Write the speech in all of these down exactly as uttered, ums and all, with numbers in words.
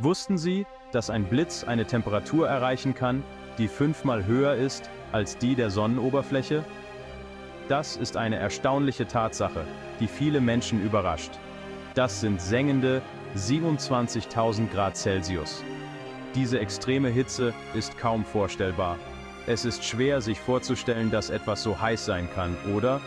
Wussten Sie, dass ein Blitz eine Temperatur erreichen kann, die fünfmal höher ist als die der Sonnenoberfläche? Das ist eine erstaunliche Tatsache, die viele Menschen überrascht. Das sind sengende siebenundzwanzigtausend Grad Celsius. Diese extreme Hitze ist kaum vorstellbar. Es ist schwer, sich vorzustellen, dass etwas so heiß sein kann, oder?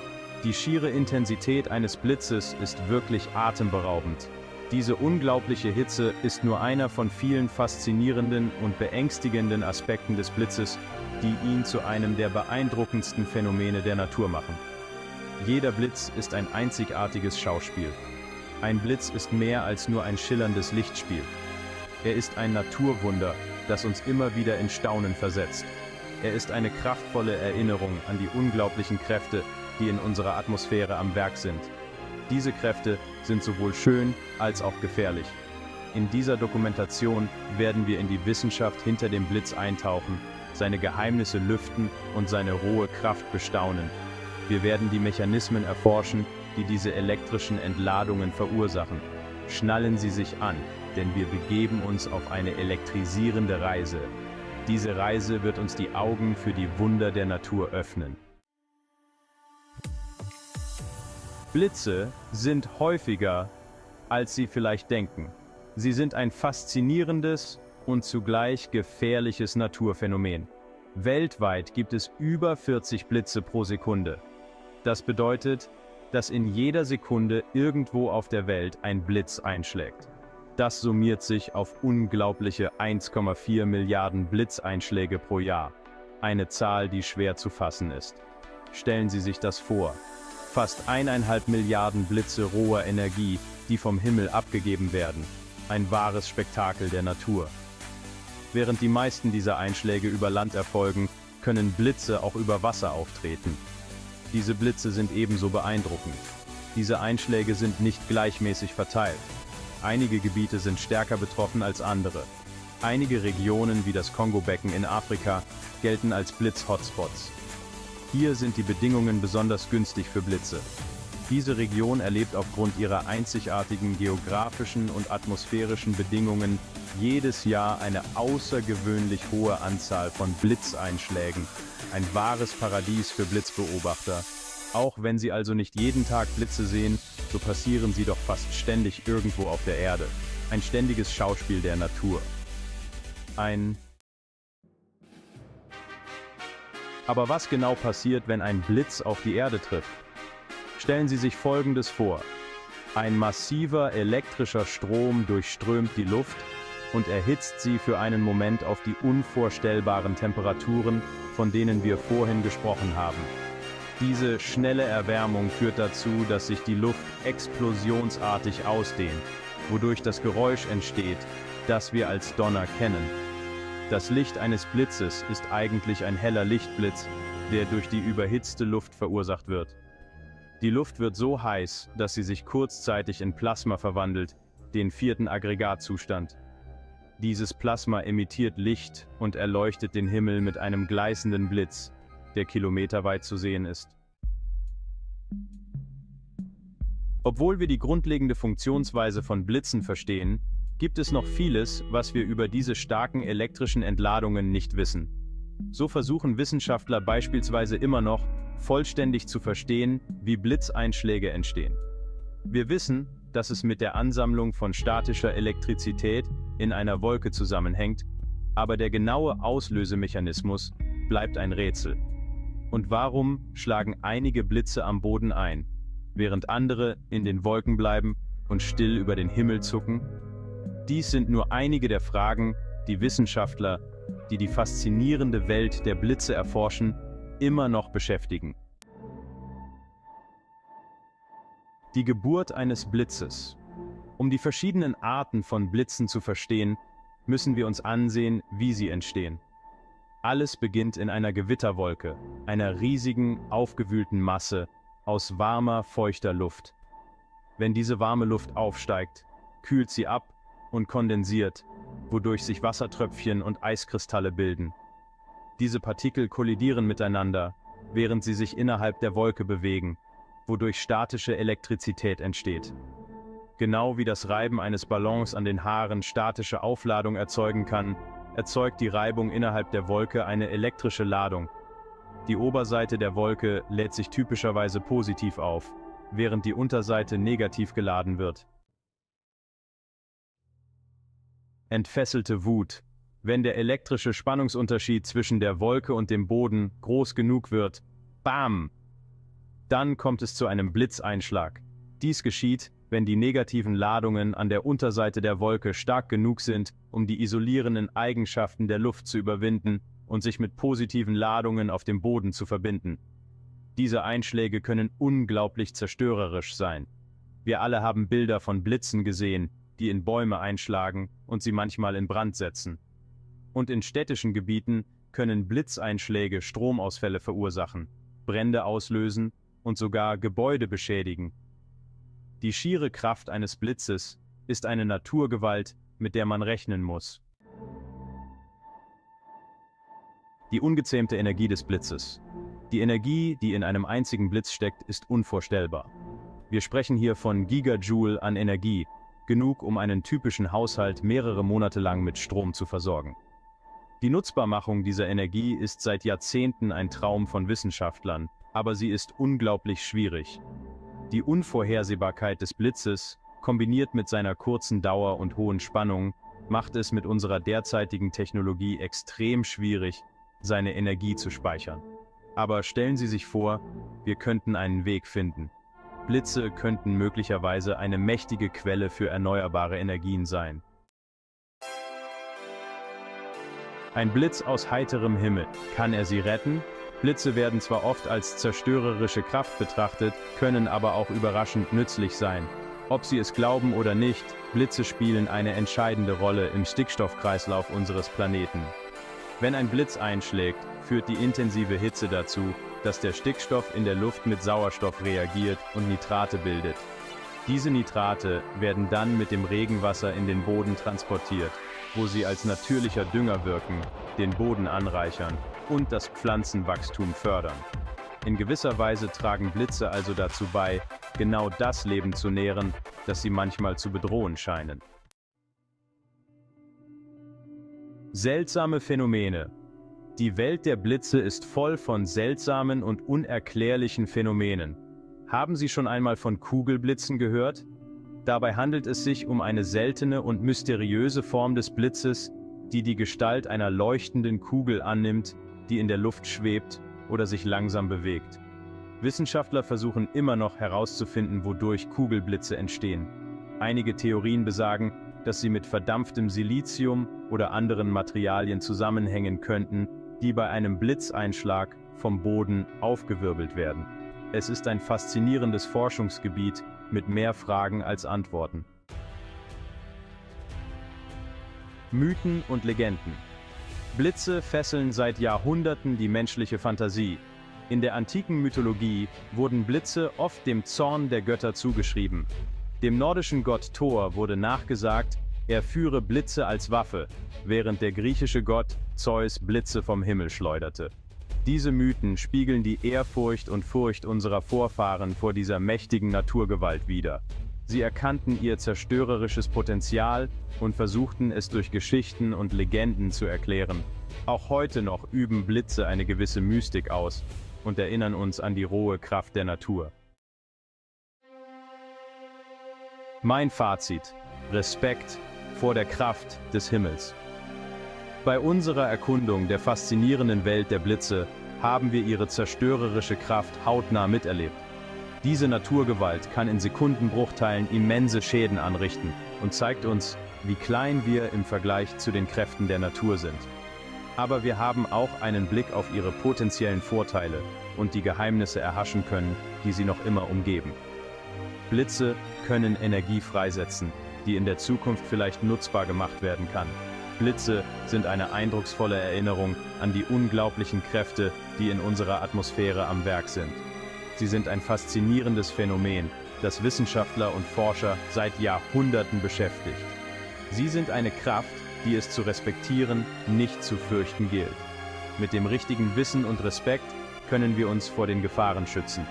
Die schiere Intensität eines Blitzes ist wirklich atemberaubend. Diese unglaubliche Hitze ist nur einer von vielen faszinierenden und beängstigenden Aspekten des Blitzes, die ihn zu einem der beeindruckendsten Phänomene der Natur machen. Jeder Blitz ist ein einzigartiges Schauspiel. Ein Blitz ist mehr als nur ein schillerndes Lichtspiel. Er ist ein Naturwunder, das uns immer wieder in Staunen versetzt. Er ist eine kraftvolle Erinnerung an die unglaublichen Kräfte, die in unserer Atmosphäre am Werk sind. Diese Kräfte sind sowohl schön als auch gefährlich. In dieser Dokumentation werden wir in die Wissenschaft hinter dem Blitz eintauchen, seine Geheimnisse lüften und seine rohe Kraft bestaunen. Wir werden die Mechanismen erforschen, die diese elektrischen Entladungen verursachen. Schnallen Sie sich an, denn wir begeben uns auf eine elektrisierende Reise. Diese Reise wird uns die Augen für die Wunder der Natur öffnen. Blitze sind häufiger, als Sie vielleicht denken. Sie sind ein faszinierendes und zugleich gefährliches Naturphänomen. Weltweit gibt es über vierzig Blitze pro Sekunde. Das bedeutet, dass in jeder Sekunde irgendwo auf der Welt ein Blitz einschlägt. Das summiert sich auf unglaubliche eins Komma vier Milliarden Blitzeinschläge pro Jahr. Eine Zahl, die schwer zu fassen ist. Stellen Sie sich das vor. Fast eineinhalb Milliarden Blitze roher Energie, die vom Himmel abgegeben werden. Ein wahres Spektakel der Natur. Während die meisten dieser Einschläge über Land erfolgen, können Blitze auch über Wasser auftreten. Diese Blitze sind ebenso beeindruckend. Diese Einschläge sind nicht gleichmäßig verteilt. Einige Gebiete sind stärker betroffen als andere. Einige Regionen wie das Kongo-Becken in Afrika gelten als Blitz-Hotspots. Hier sind die Bedingungen besonders günstig für Blitze. Diese Region erlebt aufgrund ihrer einzigartigen geografischen und atmosphärischen Bedingungen jedes Jahr eine außergewöhnlich hohe Anzahl von Blitzeinschlägen. Ein wahres Paradies für Blitzbeobachter. Auch wenn Sie also nicht jeden Tag Blitze sehen, so passieren sie doch fast ständig irgendwo auf der Erde. Ein ständiges Schauspiel der Natur. Ein Aber was genau passiert, wenn ein Blitz auf die Erde trifft? Stellen Sie sich Folgendes vor. Ein massiver elektrischer Strom durchströmt die Luft und erhitzt sie für einen Moment auf die unvorstellbaren Temperaturen, von denen wir vorhin gesprochen haben. Diese schnelle Erwärmung führt dazu, dass sich die Luft explosionsartig ausdehnt, wodurch das Geräusch entsteht, das wir als Donner kennen. Das Licht eines Blitzes ist eigentlich ein heller Lichtblitz, der durch die überhitzte Luft verursacht wird. Die Luft wird so heiß, dass sie sich kurzzeitig in Plasma verwandelt, den vierten Aggregatzustand. Dieses Plasma emittiert Licht und erleuchtet den Himmel mit einem gleißenden Blitz, der kilometerweit zu sehen ist. Obwohl wir die grundlegende Funktionsweise von Blitzen verstehen, gibt es noch vieles, was wir über diese starken elektrischen Entladungen nicht wissen. So versuchen Wissenschaftler beispielsweise immer noch, vollständig zu verstehen, wie Blitzeinschläge entstehen. Wir wissen, dass es mit der Ansammlung von statischer Elektrizität in einer Wolke zusammenhängt, aber der genaue Auslösemechanismus bleibt ein Rätsel. Und warum schlagen einige Blitze am Boden ein, während andere in den Wolken bleiben und still über den Himmel zucken? Dies sind nur einige der Fragen, die Wissenschaftler, die die faszinierende Welt der Blitze erforschen, immer noch beschäftigen. Die Geburt eines Blitzes. Um die verschiedenen Arten von Blitzen zu verstehen, müssen wir uns ansehen, wie sie entstehen. Alles beginnt in einer Gewitterwolke, einer riesigen, aufgewühlten Masse aus warmer, feuchter Luft. Wenn diese warme Luft aufsteigt, kühlt sie ab und kondensiert, wodurch sich Wassertröpfchen und Eiskristalle bilden. Diese Partikel kollidieren miteinander, während sie sich innerhalb der Wolke bewegen, wodurch statische Elektrizität entsteht. Genau wie das Reiben eines Ballons an den Haaren statische Aufladung erzeugen kann, erzeugt die Reibung innerhalb der Wolke eine elektrische Ladung. Die Oberseite der Wolke lädt sich typischerweise positiv auf, während die Unterseite negativ geladen wird. Entfesselte Wut. Wenn der elektrische Spannungsunterschied zwischen der Wolke und dem Boden groß genug wird, bam! Dann kommt es zu einem Blitzeinschlag. Dies geschieht, wenn die negativen Ladungen an der Unterseite der Wolke stark genug sind, um die isolierenden Eigenschaften der Luft zu überwinden und sich mit positiven Ladungen auf dem Boden zu verbinden. Diese Einschläge können unglaublich zerstörerisch sein. Wir alle haben Bilder von Blitzen gesehen, die in Bäume einschlagen und sie manchmal in Brand setzen. Und in städtischen Gebieten können Blitzeinschläge Stromausfälle verursachen, Brände auslösen und sogar Gebäude beschädigen. Die schiere Kraft eines Blitzes ist eine Naturgewalt, mit der man rechnen muss. Die ungezähmte Energie des Blitzes. Die Energie, die in einem einzigen Blitz steckt, ist unvorstellbar. Wir sprechen hier von Gigajoule an Energie, genug, um einen typischen Haushalt mehrere Monate lang mit Strom zu versorgen. Die Nutzbarmachung dieser Energie ist seit Jahrzehnten ein Traum von Wissenschaftlern, aber sie ist unglaublich schwierig. Die Unvorhersehbarkeit des Blitzes, kombiniert mit seiner kurzen Dauer und hohen Spannung, macht es mit unserer derzeitigen Technologie extrem schwierig, seine Energie zu speichern. Aber stellen Sie sich vor, wir könnten einen Weg finden. Blitze könnten möglicherweise eine mächtige Quelle für erneuerbare Energien sein. Ein Blitz aus heiterem Himmel, kann er sie retten? Blitze werden zwar oft als zerstörerische Kraft betrachtet, können aber auch überraschend nützlich sein. Ob Sie es glauben oder nicht, Blitze spielen eine entscheidende Rolle im Stickstoffkreislauf unseres Planeten. Wenn ein Blitz einschlägt, führt die intensive Hitze dazu, dass der Stickstoff in der Luft mit Sauerstoff reagiert und Nitrate bildet. Diese Nitrate werden dann mit dem Regenwasser in den Boden transportiert, wo sie als natürlicher Dünger wirken, den Boden anreichern und das Pflanzenwachstum fördern. In gewisser Weise tragen Blitze also dazu bei, genau das Leben zu nähren, das sie manchmal zu bedrohen scheinen. Seltsame Phänomene. Die Welt der Blitze ist voll von seltsamen und unerklärlichen Phänomenen. Haben Sie schon einmal von Kugelblitzen gehört? Dabei handelt es sich um eine seltene und mysteriöse Form des Blitzes, die die Gestalt einer leuchtenden Kugel annimmt, die in der Luft schwebt oder sich langsam bewegt. Wissenschaftler versuchen immer noch herauszufinden, wodurch Kugelblitze entstehen. Einige Theorien besagen, dass sie mit verdampftem Silizium oder anderen Materialien zusammenhängen könnten, die bei einem Blitzeinschlag vom Boden aufgewirbelt werden. Es ist ein faszinierendes Forschungsgebiet mit mehr Fragen als Antworten. Mythen und Legenden. Blitze fesseln seit Jahrhunderten die menschliche Fantasie. In der antiken Mythologie wurden Blitze oft dem Zorn der Götter zugeschrieben. Dem nordischen Gott Thor wurde nachgesagt, er führe Blitze als Waffe, während der griechische Gott Zeus Blitze vom Himmel schleuderte. Diese Mythen spiegeln die Ehrfurcht und Furcht unserer Vorfahren vor dieser mächtigen Naturgewalt wider. Sie erkannten ihr zerstörerisches Potenzial und versuchten es durch Geschichten und Legenden zu erklären. Auch heute noch üben Blitze eine gewisse Mystik aus und erinnern uns an die rohe Kraft der Natur. Mein Fazit: Respekt vor der Kraft des Himmels. Bei unserer Erkundung der faszinierenden Welt der Blitze haben wir ihre zerstörerische Kraft hautnah miterlebt. Diese Naturgewalt kann in Sekundenbruchteilen immense Schäden anrichten und zeigt uns, wie klein wir im Vergleich zu den Kräften der Natur sind. Aber wir haben auch einen Blick auf ihre potenziellen Vorteile und die Geheimnisse erhaschen können, die sie noch immer umgeben. Blitze können Energie freisetzen, die in der Zukunft vielleicht nutzbar gemacht werden kann. Blitze sind eine eindrucksvolle Erinnerung an die unglaublichen Kräfte, die in unserer Atmosphäre am Werk sind. Sie sind ein faszinierendes Phänomen, das Wissenschaftler und Forscher seit Jahrhunderten beschäftigt. Sie sind eine Kraft, die es zu respektieren, nicht zu fürchten gilt. Mit dem richtigen Wissen und Respekt können wir uns vor den Gefahren schützen.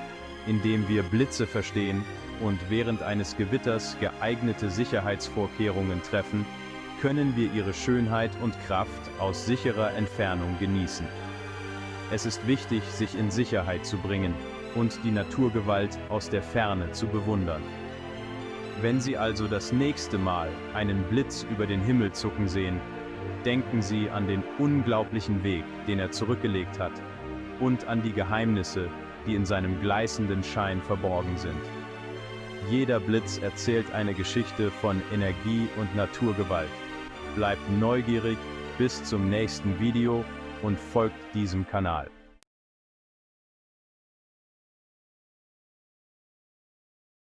indem wir Blitze verstehen und während eines Gewitters geeignete Sicherheitsvorkehrungen treffen, können wir ihre Schönheit und Kraft aus sicherer Entfernung genießen. Es ist wichtig, sich in Sicherheit zu bringen und die Naturgewalt aus der Ferne zu bewundern. Wenn Sie also das nächste Mal einen Blitz über den Himmel zucken sehen, denken Sie an den unglaublichen Weg, den er zurückgelegt hat, und an die Geheimnisse, die in seinem gleißenden Schein verborgen sind. Jeder Blitz erzählt eine Geschichte von Energie und Naturgewalt. Bleibt neugierig, bis zum nächsten Video und folgt diesem Kanal.